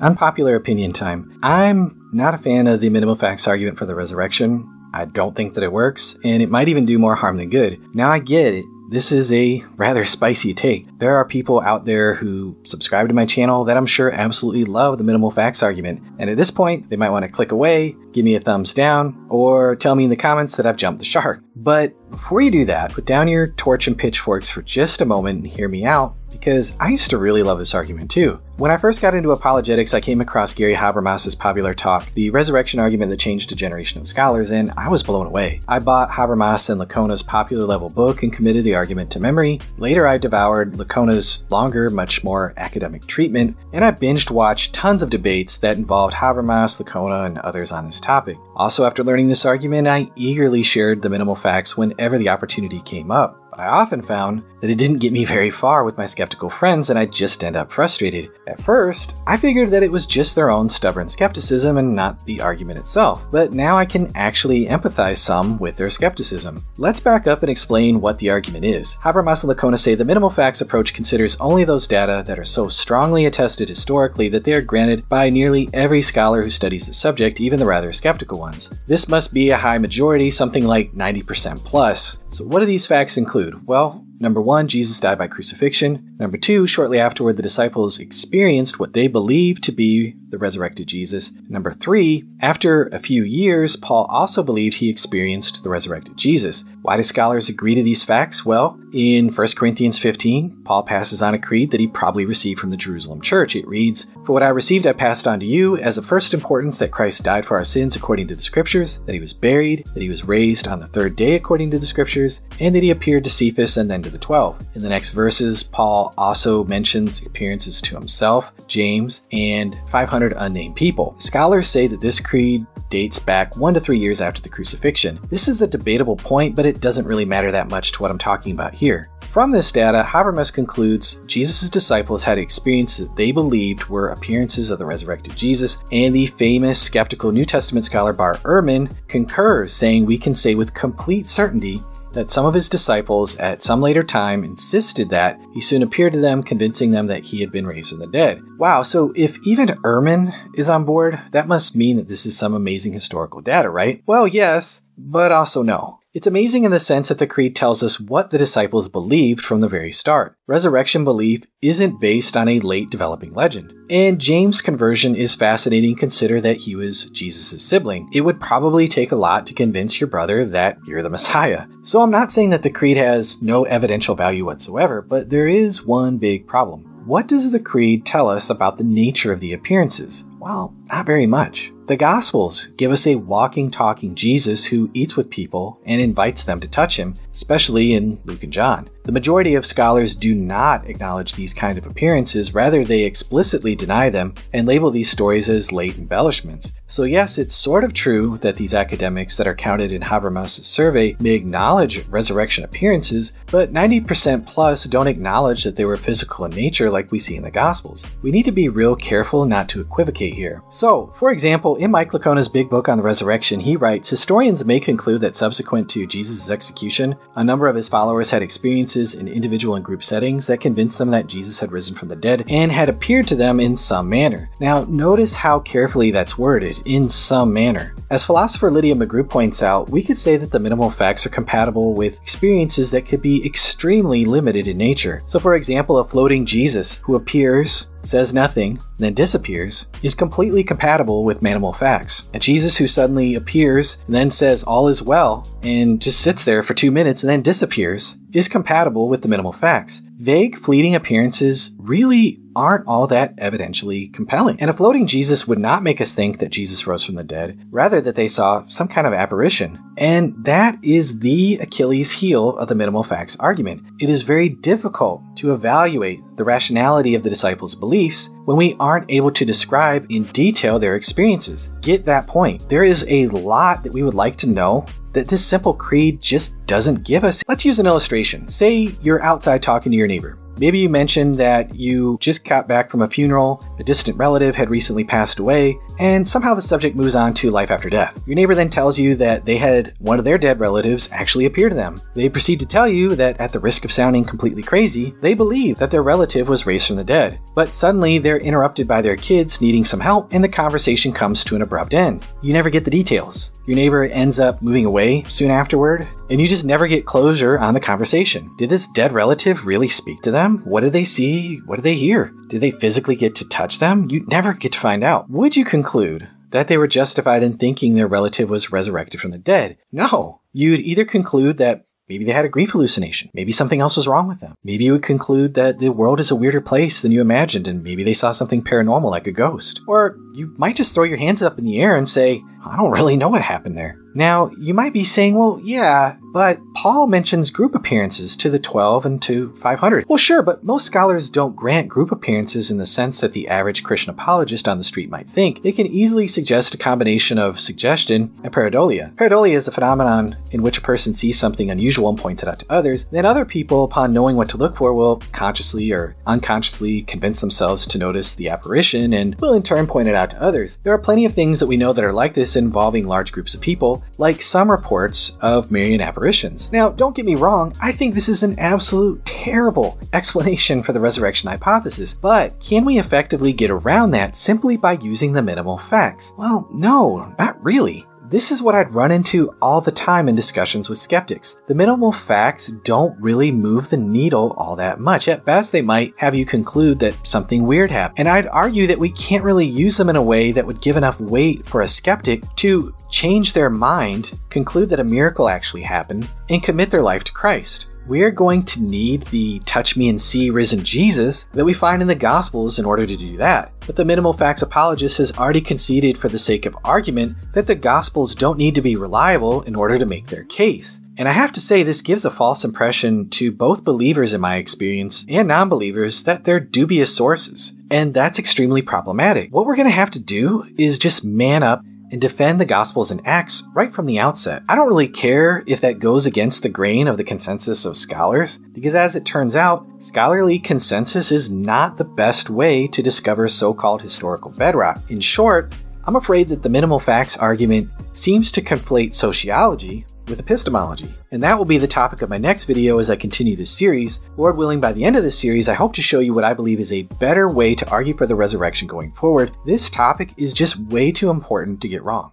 Unpopular opinion time. I'm not a fan of the minimal facts argument for the resurrection. I don't think that it works, and it might even do more harm than good. Now I get it. This is a rather spicy take. There are people out there who subscribe to my channel that I'm sure absolutely love the minimal facts argument. And at this point, they might want to click away, give me a thumbs down, or tell me in the comments that I've jumped the shark. But before you do that, put down your torch and pitchforks for just a moment and hear me out, because I used to really love this argument too. When I first got into apologetics, I came across Gary Habermas's popular talk, The Resurrection Argument That Changed a Generation of Scholars, and I was blown away. I bought Habermas and Licona's popular level book and committed the argument to memory. Later, I devoured Licona's longer, much more academic treatment, and I binge-watched tons of debates that involved Habermas, Licona, and others on this topic. Also, after learning this argument, I eagerly shared the minimal facts whenever the opportunity came up. I often found that it didn't get me very far with my skeptical friends, and I'd just end up frustrated. At first, I figured that it was just their own stubborn skepticism and not the argument itself, but now I can actually empathize some with their skepticism. Let's back up and explain what the argument is. Habermas and Licona say the minimal facts approach considers only those data that are so strongly attested historically that they are granted by nearly every scholar who studies the subject, even the rather skeptical ones. This must be a high majority, something like 90% plus. So what do these facts include? Well, number one, Jesus died by crucifixion. Number two, shortly afterward, the disciples experienced what they believed to be the resurrected Jesus. Number three, after a few years, Paul also believed he experienced the resurrected Jesus. Why do scholars agree to these facts? Well, in 1 Corinthians 15, Paul passes on a creed that he probably received from the Jerusalem church. It reads, "For what I received I passed on to you, as of first importance that Christ died for our sins according to the Scriptures, that he was buried, that he was raised on the third day according to the Scriptures, and that he appeared to Cephas and then to the 12. In the next verses, Paul also mentions appearances to himself, James, and 500 unnamed people. Scholars say that this creed dates back 1 to 3 years after the crucifixion. This is a debatable point, but it doesn't really matter that much to what I'm talking about here. From this data, Habermas concludes Jesus' disciples had experiences that they believed were appearances of the resurrected Jesus, and the famous skeptical New Testament scholar Bart Ehrman concurs, saying we can say with complete certainty that some of his disciples at some later time insisted that he soon appeared to them, convincing them that he had been raised from the dead." Wow, so if even Ehrman is on board, that must mean that this is some amazing historical data, right? Well, yes, but also no. It's amazing in the sense that the creed tells us what the disciples believed from the very start. Resurrection belief isn't based on a late developing legend. And James' conversion is fascinating. Consider that he was Jesus' sibling. It would probably take a lot to convince your brother that you're the Messiah. So I'm not saying that the creed has no evidential value whatsoever, but there is one big problem. What does the creed tell us about the nature of the appearances? Well, not very much. The Gospels give us a walking, talking Jesus who eats with people and invites them to touch him, especially in Luke and John. The majority of scholars do not acknowledge these kind of appearances. Rather, they explicitly deny them and label these stories as late embellishments. So yes, it's sort of true that these academics that are counted in Habermas' survey may acknowledge resurrection appearances, but 90% plus don't acknowledge that they were physical in nature like we see in the Gospels. We need to be real careful not to equivocate here. So, for example, in Mike Licona's big book on the resurrection, he writes, "Historians may conclude that subsequent to Jesus' execution, a number of his followers had experiences in individual and group settings that convinced them that Jesus had risen from the dead and had appeared to them in some manner." Now, notice how carefully that's worded, in some manner. As philosopher Lydia McGrew points out, we could say that the minimal facts are compatible with experiences that could be extremely limited in nature. So for example, a floating Jesus who appears, says nothing, then disappears, is completely compatible with minimal facts. A Jesus who suddenly appears and then says all is well and just sits there for 2 minutes and then disappears is compatible with the minimal facts. Vague, fleeting appearances really aren't all that evidentially compelling. And a floating Jesus would not make us think that Jesus rose from the dead, rather that they saw some kind of apparition. And that is the Achilles heel of the minimal facts argument. It is very difficult to evaluate the rationality of the disciples' beliefs when we aren't able to describe in detail their experiences. Get that point. There is a lot that we would like to know that this simple creed just doesn't give us. Let's use an illustration. Say you're outside talking to your neighbor. Maybe you mentioned that you just got back from a funeral, a distant relative had recently passed away, and somehow the subject moves on to life after death. Your neighbor then tells you that they had one of their dead relatives actually appear to them. They proceed to tell you that, at the risk of sounding completely crazy, they believe that their relative was raised from the dead. But suddenly they're interrupted by their kids needing some help, and the conversation comes to an abrupt end. You never get the details. Your neighbor ends up moving away soon afterward, and you just never get closure on the conversation. Did this dead relative really speak to them? What did they see? What did they hear? Did they physically get to touch them? You never get to find out. Would you conclude that they were justified in thinking their relative was resurrected from the dead? No. You'd either conclude that maybe they had a grief hallucination. Maybe something else was wrong with them. Maybe you would conclude that the world is a weirder place than you imagined, and maybe they saw something paranormal like a ghost. Or you might just throw your hands up in the air and say, I don't really know what happened there. Now, you might be saying, well, yeah, but Paul mentions group appearances to the 12 and to 500. Well, sure, but most scholars don't grant group appearances in the sense that the average Christian apologist on the street might think. They can easily suggest a combination of suggestion and pareidolia. Pareidolia is a phenomenon in which a person sees something unusual and points it out to others. Then other people, upon knowing what to look for, will consciously or unconsciously convince themselves to notice the apparition and will in turn point it out to others. There are plenty of things that we know that are like this involving large groups of people, like some reports of Marian apparitions. Now, don't get me wrong, I think this is an absolute terrible explanation for the resurrection hypothesis, but can we effectively get around that simply by using the minimal facts? Well, no, not really. This is what I'd run into all the time in discussions with skeptics. The minimal facts don't really move the needle all that much. At best, they might have you conclude that something weird happened. And I'd argue that we can't really use them in a way that would give enough weight for a skeptic to change their mind, conclude that a miracle actually happened, and commit their life to Christ. We're going to need the touch me and see risen Jesus that we find in the Gospels in order to do that. But the minimal facts apologist has already conceded for the sake of argument that the Gospels don't need to be reliable in order to make their case. And I have to say, this gives a false impression to both believers in my experience and non-believers that they're dubious sources. And that's extremely problematic. What we're going to have to do is just man up and defend the Gospels and Acts right from the outset. I don't really care if that goes against the grain of the consensus of scholars, because as it turns out, scholarly consensus is not the best way to discover so-called historical bedrock. In short, I'm afraid that the minimal facts argument seems to conflate sociology with epistemology. And that will be the topic of my next video as I continue this series. Lord willing, by the end of this series, I hope to show you what I believe is a better way to argue for the resurrection going forward. This topic is just way too important to get wrong.